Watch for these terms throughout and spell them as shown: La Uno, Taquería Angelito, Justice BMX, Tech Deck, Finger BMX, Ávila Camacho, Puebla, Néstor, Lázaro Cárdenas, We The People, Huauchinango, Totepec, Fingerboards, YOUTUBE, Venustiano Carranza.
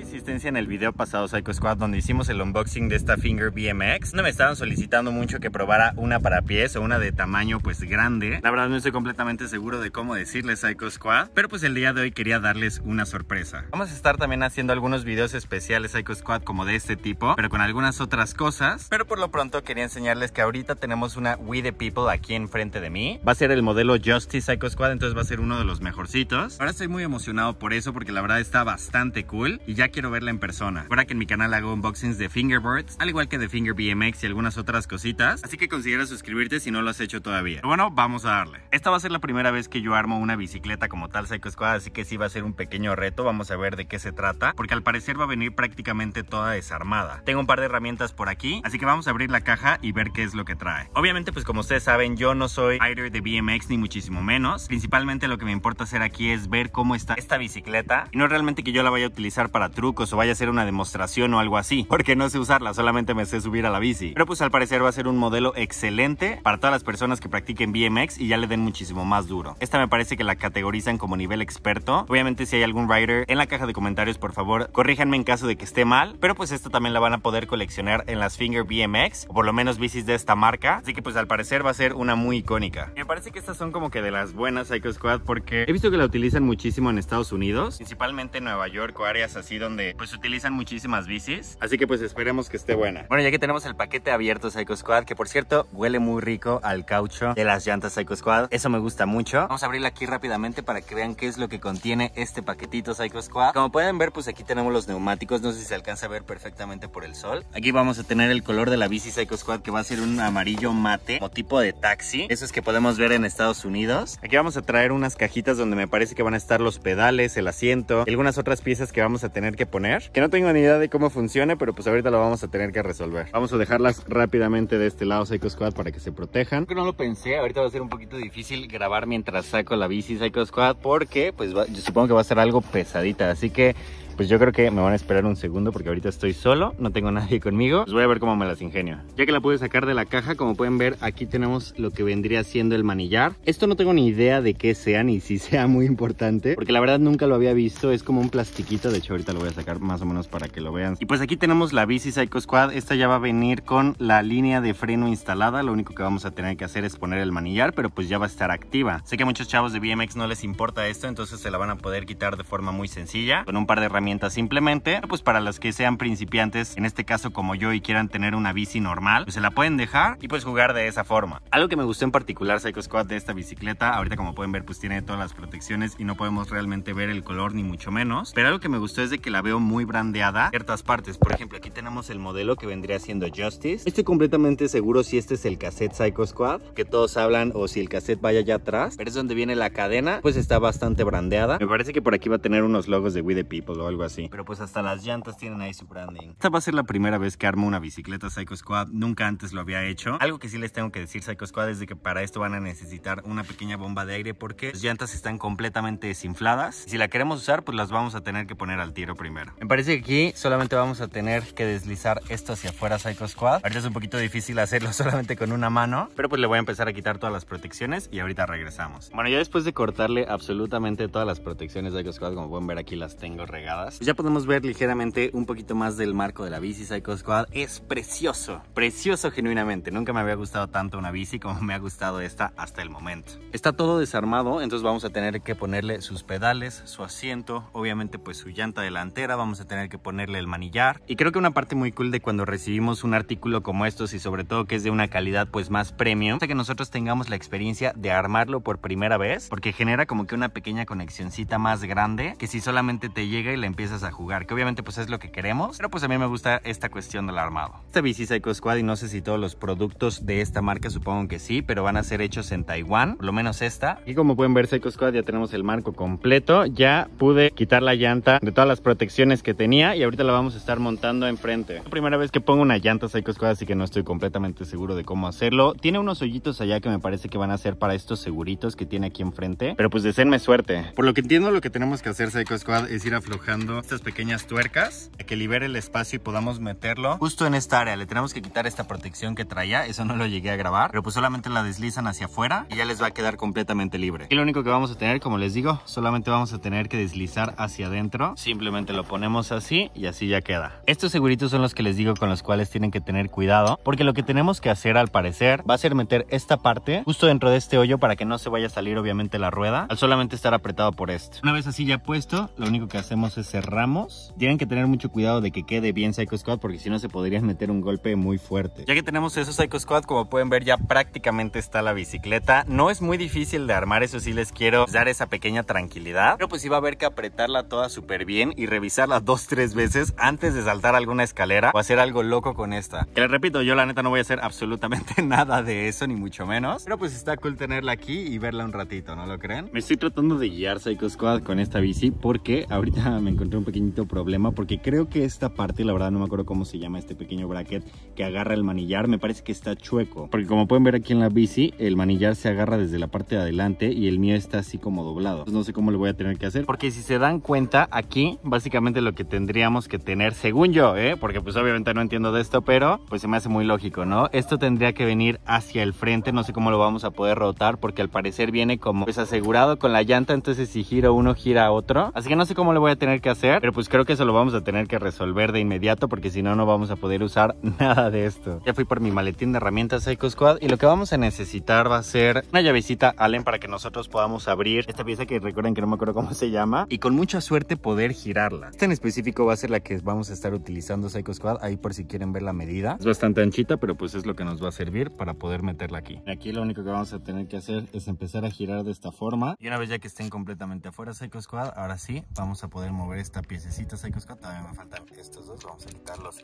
insistencia en el video pasado Psycho Squad donde hicimos el unboxing de esta Finger BMX. No me estaban solicitando mucho que probara una para pies o una de tamaño pues grande. La verdad no estoy completamente seguro de cómo decirles Psycho Squad, pero pues el día de hoy quería darles una sorpresa. Vamos a estar también haciendo algunos videos especiales Psycho Squad como de este tipo, pero con algunas otras cosas. Pero por lo pronto quería enseñarles que ahorita tenemos una We The People aquí enfrente de mí. Va a ser el modelo Justice Psycho Squad, entonces va a ser uno de los mejorcitos. Ahora estoy muy emocionado por eso porque la verdad está bastante cool y ya quiero verla en persona. Ahora que en mi canal hago unboxings de Fingerboards, al igual que de Finger BMX y algunas otras cositas, así que considera suscribirte si no lo has hecho todavía. Pero bueno, vamos a darle. Esta va a ser la primera vez que yo armo una bicicleta como tal Psycho Squad, así que sí va a ser un pequeño reto. Vamos a ver de qué se trata, porque al parecer va a venir prácticamente toda desarmada. Tengo un par de herramientas por aquí, así que vamos a abrir la caja y ver qué es lo que trae. Obviamente pues como ustedes saben, yo no soy rider de BMX ni muchísimo menos. Principalmente lo que me importa hacer aquí es ver cómo está esta bicicleta, y no realmente que yo la vaya a utilizar para trucos o vaya a hacer una demostración o algo así, porque no sé usarla, solamente me sé subir a la bici. Pero pues al parecer va a ser un modelo excelente para todas las personas que practiquen BMX y ya le den muchísimo más duro. Esta me parece que la categorizan como nivel experto. Obviamente si hay algún rider, en la caja de comentarios por favor corríjanme en caso de que esté mal, pero pues esta también la van a poder coleccionar en las Finger BMX, o por lo menos bicis de esta marca, así que pues al parecer va a ser una muy icónica. Me parece que estas son como que de las buenas Psycho Squad, porque he visto que la utilizan muchísimo en Estados Unidos, principalmente en Nueva York o áreas así donde pues utilizan muchísimas bicis, así que pues esperemos que esté buena. Bueno, ya que tenemos el paquete abierto Psycho Squad, que por cierto huele muy rico al caucho de las llantas Psycho Squad, eso me gusta mucho. Vamos a abrirla aquí rápidamente para que vean qué es lo que contiene este paquetito Psycho Squad. Como pueden ver pues aquí tenemos los neumáticos, no sé si se alcanza a ver perfectamente por el sol. Aquí vamos a tener el color de la bici Psycho Squad, que va a ser un amarillo mate como tipo de taxi, esos que podemos ver en Estados Unidos. Aquí vamos a traer unas cajitas donde me parece que van a estar los pedales, el asiento, algunas otras piezas que vamos a tener que poner, que no tengo ni idea de cómo funciona, pero pues ahorita lo vamos a tener que resolver. Vamos a dejarlas rápidamente de este lado Psycho Squad para que se protejan. Creo que no lo pensé, ahorita va a ser un poquito difícil grabar mientras saco la bici Psycho Squad, porque pues yo supongo que va a ser algo pesadita, así que pues yo creo que me van a esperar un segundo porque ahorita estoy solo, no tengo nadie conmigo. Pues voy a ver cómo me las ingenio. Ya que la pude sacar de la caja, como pueden ver, aquí tenemos lo que vendría siendo el manillar. Esto no tengo ni idea de qué sea ni si sea muy importante, porque la verdad nunca lo había visto. Es como un plastiquito, de hecho ahorita lo voy a sacar más o menos para que lo vean. Y pues aquí tenemos la bici Psycho Squad. Esta ya va a venir con la línea de freno instalada. Lo único que vamos a tener que hacer es poner el manillar, pero pues ya va a estar activa. Sé que a muchos chavos de BMX no les importa esto, entonces se la van a poder quitar de forma muy sencilla, con un par de herramientas simplemente. Pues para los que sean principiantes, en este caso como yo, y quieran tener una bici normal, pues se la pueden dejar y pues jugar de esa forma. Algo que me gustó en particular Psycho Squad de esta bicicleta, ahorita como pueden ver pues tiene todas las protecciones y no podemos realmente ver el color ni mucho menos, pero algo que me gustó es de que la veo muy brandeada en ciertas partes. Por ejemplo, aquí tenemos el modelo que vendría siendo Justice. Estoy completamente seguro si este es el cassette Psycho Squad, que todos hablan, o si el cassette vaya allá atrás, pero es donde viene la cadena, pues está bastante brandeada. Me parece que por aquí va a tener unos logos de We The People o algo así, pero pues hasta las llantas tienen ahí su branding. Esta va a ser la primera vez que armo una bicicleta Psycho Squad, nunca antes lo había hecho. Algo que sí les tengo que decir Psycho Squad es de que para esto van a necesitar una pequeña bomba de aire, porque las llantas están completamente desinfladas y si la queremos usar pues las vamos a tener que poner al tiro primero. Me parece que aquí solamente vamos a tener que deslizar esto hacia afuera Psycho Squad. Ahorita es un poquito difícil hacerlo solamente con una mano, pero pues le voy a empezar a quitar todas las protecciones y ahorita regresamos. Bueno, ya después de cortarle absolutamente todas las protecciones Psycho Squad, como pueden ver aquí las tengo regadas, pues ya podemos ver ligeramente un poquito más del marco de la bici Psycho Squad. Es precioso, precioso genuinamente. Nunca me había gustado tanto una bici como me ha gustado esta hasta el momento. Está todo desarmado, entonces vamos a tener que ponerle sus pedales, su asiento, obviamente pues su llanta delantera, vamos a tener que ponerle el manillar. Y creo que una parte muy cool de cuando recibimos un artículo como estos, y sobre todo que es de una calidad pues más premium, es que nosotros tengamos la experiencia de armarlo por primera vez, porque genera como que una pequeña conexioncita más grande que si solamente te llega y le empiezas a jugar, que obviamente pues es lo que queremos, pero pues a mí me gusta esta cuestión del armado. Esta bici Psycho Squad, y no sé si todos los productos de esta marca, supongo que sí, pero van a ser hechos en Taiwán, por lo menos esta. Y como pueden ver Psycho Squad, ya tenemos el marco completo, ya pude quitar la llanta de todas las protecciones que tenía y ahorita la vamos a estar montando enfrente. Es la primera vez que pongo una llanta Psycho Squad, así que no estoy completamente seguro de cómo hacerlo. Tiene unos hoyitos allá que me parece que van a ser para estos seguritos que tiene aquí enfrente, pero pues deseenme suerte. Por lo que entiendo, lo que tenemos que hacer Psycho Squad es ir aflojando aplicando estas pequeñas tuercas para que libere el espacio y podamos meterlo justo en esta área. Le tenemos que quitar esta protección que traía, eso no lo llegué a grabar, pero pues solamente la deslizan hacia afuera y ya les va a quedar completamente libre. Y lo único que vamos a tener, como les digo, solamente vamos a tener que deslizar hacia adentro. Simplemente lo ponemos así y así ya queda. Estos seguritos son los que les digo, con los cuales tienen que tener cuidado, porque lo que tenemos que hacer al parecer va a ser meter esta parte justo dentro de este hoyo para que no se vaya a salir obviamente la rueda al solamente estar apretado por esto. Una vez así ya puesto, lo único que hacemos es cerramos. Tienen que tener mucho cuidado de que quede bien Psycho Squad, porque si no se podrían meter un golpe muy fuerte. Ya que tenemos eso Psycho Squad, como pueden ver ya prácticamente está la bicicleta. No es muy difícil de armar, eso sí les quiero dar esa pequeña tranquilidad, pero pues sí va a haber que apretarla toda súper bien y revisarla 2-3 veces antes de saltar alguna escalera o hacer algo loco con esta. Que les repito, yo la neta no voy a hacer absolutamente nada de eso, ni mucho menos, pero pues está cool tenerla aquí y verla un ratito, ¿no lo creen? Me estoy tratando de guiar Psycho Squad con esta bici porque ahorita me encontré un pequeñito problema, porque creo que esta parte, la verdad no me acuerdo cómo se llama este pequeño bracket que agarra el manillar, me parece que está chueco, porque como pueden ver aquí en la bici el manillar se agarra desde la parte de adelante y el mío está así como doblado. Entonces no sé cómo le voy a tener que hacer, porque si se dan cuenta aquí básicamente lo que tendríamos que tener, según yo, porque pues obviamente no entiendo de esto, pero pues se me hace muy lógico, ¿no? Esto tendría que venir hacia el frente, no sé cómo lo vamos a poder rotar porque al parecer viene como pues asegurado con la llanta, entonces si giro uno gira otro, así que no sé cómo lo voy a tener que hacer, pero pues creo que eso lo vamos a tener que resolver de inmediato, porque si no, no vamos a poder usar nada de esto. Ya fui por mi maletín de herramientas Psycho Squad y lo que vamos a necesitar va a ser una llavecita Allen para que nosotros podamos abrir esta pieza que recuerden que no me acuerdo cómo se llama, y con mucha suerte poder girarla. Esta en específico va a ser la que vamos a estar utilizando Psycho Squad, ahí por si quieren ver la medida. Es bastante anchita, pero pues es lo que nos va a servir para poder meterla aquí. Aquí lo único que vamos a tener que hacer es empezar a girar de esta forma, y una vez ya que estén completamente afuera Psycho Squad, ahora sí vamos a poder mover esta piececita Psycho Squad. También me faltan estos dos, vamos a quitarlos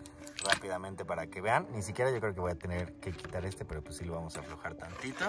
rápidamente para que vean. Ni siquiera yo creo que voy a tener que quitar este, pero pues sí lo vamos a aflojar tantito,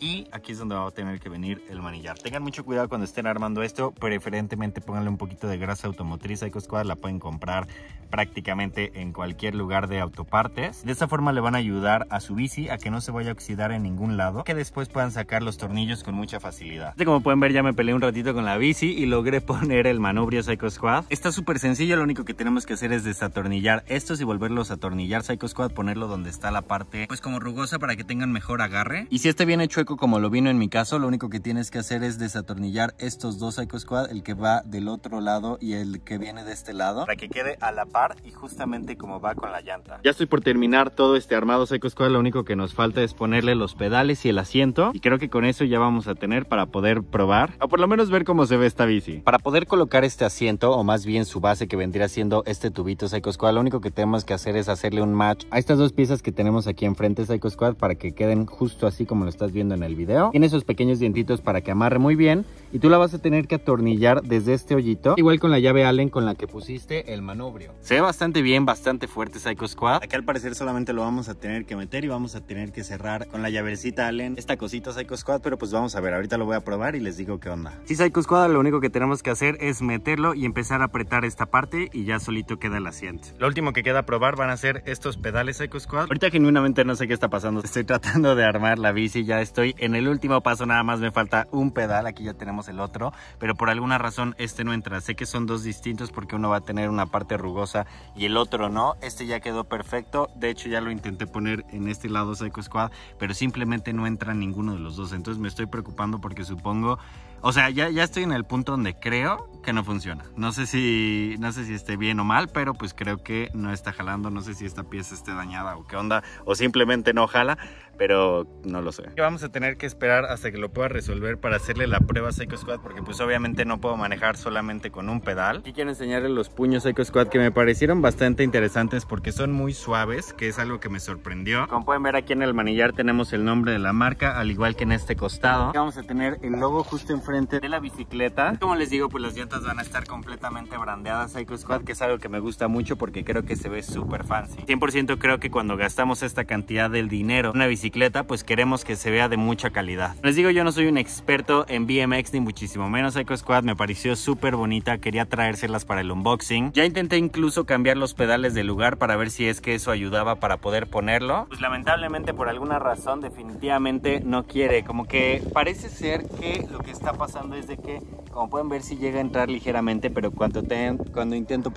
y aquí es donde va a tener que venir el manillar. Tengan mucho cuidado cuando estén armando esto, preferentemente pónganle un poquito de grasa automotriz Psycho Squad, la pueden comprar prácticamente en cualquier lugar de autopartes. De esta forma le van a ayudar a su bici a que no se vaya a oxidar en ningún lado, que después puedan sacar los tornillos con mucha facilidad. Así como pueden ver, ya me peleé un ratito con la bici y logré poner el manubrio Psycho Squad. Está súper sencillo, lo único que tenemos que hacer es desatornillar estos y volverlos a atornillar Psycho Squad, ponerlo donde está la parte pues como rugosa para que tengan mejor agarre. Y si este viene chueco como lo vino en mi caso, lo único que tienes que hacer es desatornillar estos dos Psycho Squad, el que va del otro lado y el que viene de este lado, para que quede a la par y justamente como va con la llanta. Ya estoy por terminar todo este armado Psycho Squad, lo único que nos falta es ponerle los pedales y el asiento, y creo que con eso ya vamos a tener para poder probar, o por lo menos ver cómo se ve esta bici. Para poder colocar este asiento, o más bien su base que vendría siendo este tubito Psycho Squad, lo único que tenemos que hacer es hacerle un match a estas dos piezas que tenemos aquí enfrente Psycho Squad para que queden justo así como lo estás viendo en el video. Tiene esos pequeños dientitos para que amarre muy bien, y tú la vas a tener que atornillar desde este hoyito, igual con la llave Allen con la que pusiste el manubrio. Se ve bastante bien, bastante fuerte Psycho Squad. Aquí al parecer solamente lo vamos a tener que meter y vamos a tener que cerrar con la llavecita Allen esta cosita Psycho Squad, pero pues vamos a ver, ahorita lo voy a probar y les digo qué onda. Sí, Psycho Squad, lo único que tenemos que hacer es meterlo y empezar a apretar esta parte y ya solito queda el asiento. Lo último que queda a probar van a ser estos pedales Psycho Squad. Ahorita genuinamente no sé qué está pasando, estoy tratando de armar la bici, ya estoy en el último paso, nada más me falta un pedal, aquí ya tenemos el otro, pero por alguna razón este no entra. Sé que son dos distintos porque uno va a tener una parte rugosa y el otro no. Este ya quedó perfecto, de hecho ya lo intenté poner en este lado Psycho Squad, pero simplemente no entra ninguno de los dos, entonces me estoy preocupando porque supongo, o sea, ya estoy en el punto donde creo que no funciona. No sé si esté bien o mal, pero pues creo que no está jalando, no sé si esta pieza esté dañada o qué onda, o simplemente no jala, pero no lo sé. Vamos a tener que esperar hasta que lo pueda resolver para hacerle la prueba Psycho Squad, porque pues obviamente no puedo manejar solamente con un pedal. Aquí quiero enseñarles los puños Psycho Squad que me parecieron bastante interesantes porque son muy suaves, que es algo que me sorprendió. Como pueden ver, aquí en el manillar tenemos el nombre de la marca, al igual que en este costado. Aquí vamos a tener el logo justo enfrente de la bicicleta. Como les digo, pues las llantas van a estar completamente brandeadas Psycho Squad, que es algo que me gusta mucho porque creo que se ve súper fancy. 100% creo que cuando gastamos esta cantidad del dinero en una bicicleta, pues queremos que se vea de mucha calidad. Les digo, yo no soy un experto en BMX ni muchísimo menos. Psycho Squad me pareció súper bonita, quería traérselas para el unboxing. Ya intenté incluso cambiar los pedales de lugar para ver si es que eso ayudaba para poder ponerlo. Pues lamentablemente por alguna razón definitivamente no quiere, como que parece ser que lo que está pasando es de que Como pueden ver, sí llega a entrar ligeramente, pero cuando intento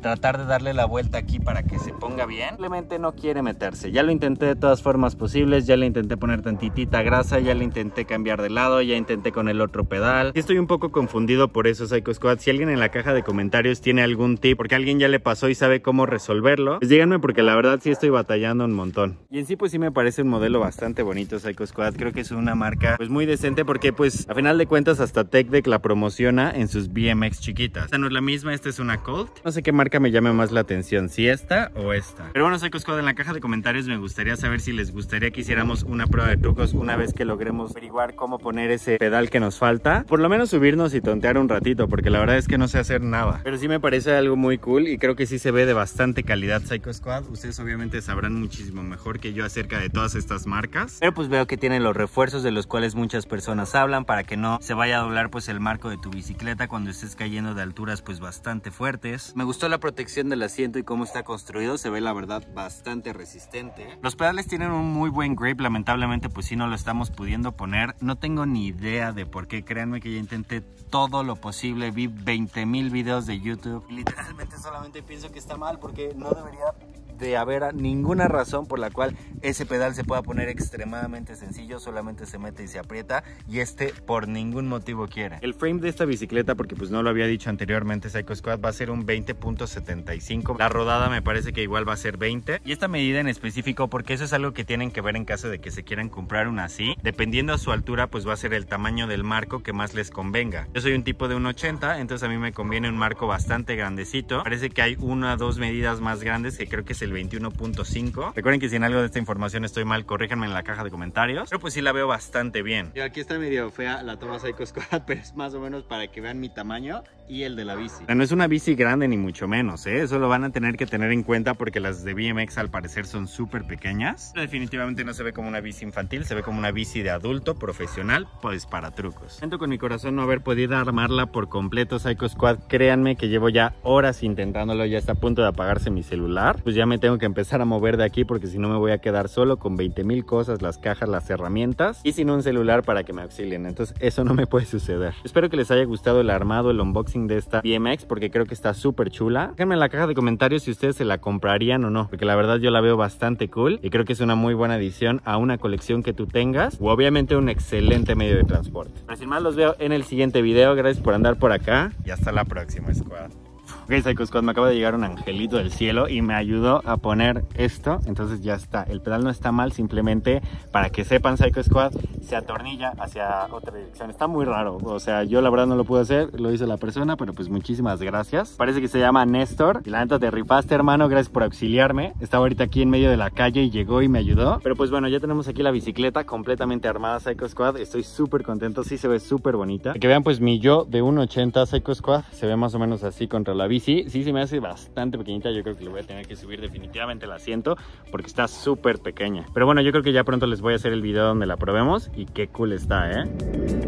tratar de darle la vuelta aquí para que se ponga bien, simplemente no quiere meterse. Ya lo intenté de todas formas posibles, ya le intenté poner tantitita grasa, ya le intenté cambiar de lado, ya intenté con el otro pedal. Sí estoy un poco confundido por eso, Psycho Squad. Si alguien en la caja de comentarios tiene algún tip, porque alguien ya le pasó y sabe cómo resolverlo, pues díganme, porque la verdad sí estoy batallando un montón. Y en sí, pues sí me parece un modelo bastante bonito, Psycho Squad. Creo que es una marca pues muy decente, porque pues a final de cuentas hasta Tech Deck la promociona en sus BMX chiquitas. Esta no es la misma, esta es una Colt. No sé qué marca me llame más la atención, si esta o esta. Pero bueno, Psycho Squad, en la caja de comentarios me gustaría saber si les gustaría que hiciéramos una prueba de trucos una vez que logremos averiguar cómo poner ese pedal que nos falta. Por lo menos subirnos y tontear un ratito, porque la verdad es que no sé hacer nada. Pero sí me parece algo muy cool y creo que sí se ve de bastante calidad, Psycho Squad. Ustedes obviamente sabrán muchísimo mejor que yo acerca de todas estas marcas, pero pues veo que tienen los refuerzos de los cuales muchas personas hablan para que no se vaya a doblar pues el marco de tu bicicleta cuando estés cayendo de alturas pues bastante fuertes. Me gustó la protección del asiento y cómo está construido, se ve la verdad bastante resistente. Los pedales tienen un muy buen grip, lamentablemente pues sí no lo estamos pudiendo poner. No tengo ni idea de por qué, créanme que ya intenté todo lo posible, vi 20,000 videos de YouTube y literalmente solamente pienso que está mal, porque no debería de haber ninguna razón por la cual ese pedal se pueda poner extremadamente sencillo, solamente se mete y se aprieta, y este por ningún motivo quiere. El frame de esta bicicleta, porque pues no lo había dicho anteriormente, Psycho Squad, va a ser un 20.75, la rodada me parece que igual va a ser 20, y esta medida en específico, porque eso es algo que tienen que ver en caso de que se quieran comprar una así, dependiendo a su altura pues va a ser el tamaño del marco que más les convenga. Yo soy un tipo de 1.80, entonces a mí me conviene un marco bastante grandecito. Parece que hay una o dos medidas más grandes, que creo que es el 21.5. Recuerden que si en algo de esta información estoy mal, corríjanme en la caja de comentarios, pero pues sí la veo bastante bien. Yo aquí está medio fea la toma, Psycho Squad, pero es más o menos para que vean mi tamaño y el de la bici. No es una bici grande ni mucho menos, ¿eh? Eso lo van a tener que tener en cuenta, porque las de BMX al parecer son súper pequeñas, pero definitivamente no se ve como una bici infantil, se ve como una bici de adulto profesional, pues para trucos. Siento con mi corazón no haber podido armarla por completo, Psycho Squad. Créanme que llevo ya horas intentándolo, ya está a punto de apagarse mi celular. Pues ya me tengo que empezar a mover de aquí, porque si no me voy a quedar solo con 20,000 cosas, las cajas, las herramientas y sin un celular para que me auxilien. Entonces eso no me puede suceder. Espero que les haya gustado el armado, el unboxing de esta BMX, porque creo que está súper chula. Déjenme en la caja de comentarios si ustedes se la comprarían o no, porque la verdad yo la veo bastante cool y creo que es una muy buena adición a una colección que tú tengas, o obviamente un excelente medio de transporte. Pero sin más, los veo en el siguiente video. Gracias por andar por acá y hasta la próxima, Squad. Ok, Psycho Squad, me acaba de llegar un angelito del cielo y me ayudó a poner esto, entonces ya está. El pedal no está mal, simplemente para que sepan, Psycho Squad, se atornilla hacia otra dirección. Está muy raro, o sea, yo la verdad no lo pude hacer, lo hizo la persona, pero pues muchísimas gracias. Parece que se llama Néstor y la neta te rifaste, hermano, gracias por auxiliarme. Estaba ahorita aquí en medio de la calle y llegó y me ayudó. Pero pues bueno, ya tenemos aquí la bicicleta completamente armada, Psycho Squad, estoy súper contento, sí se ve súper bonita. Que vean pues mi yo de 1.80, Psycho Squad, se ve más o menos así contra la bici. Sí se me hace bastante pequeñita, yo creo que le voy a tener que subir definitivamente el asiento porque está súper pequeña. Pero bueno, yo creo que ya pronto les voy a hacer el video donde la probemos y qué cool está, ¿eh?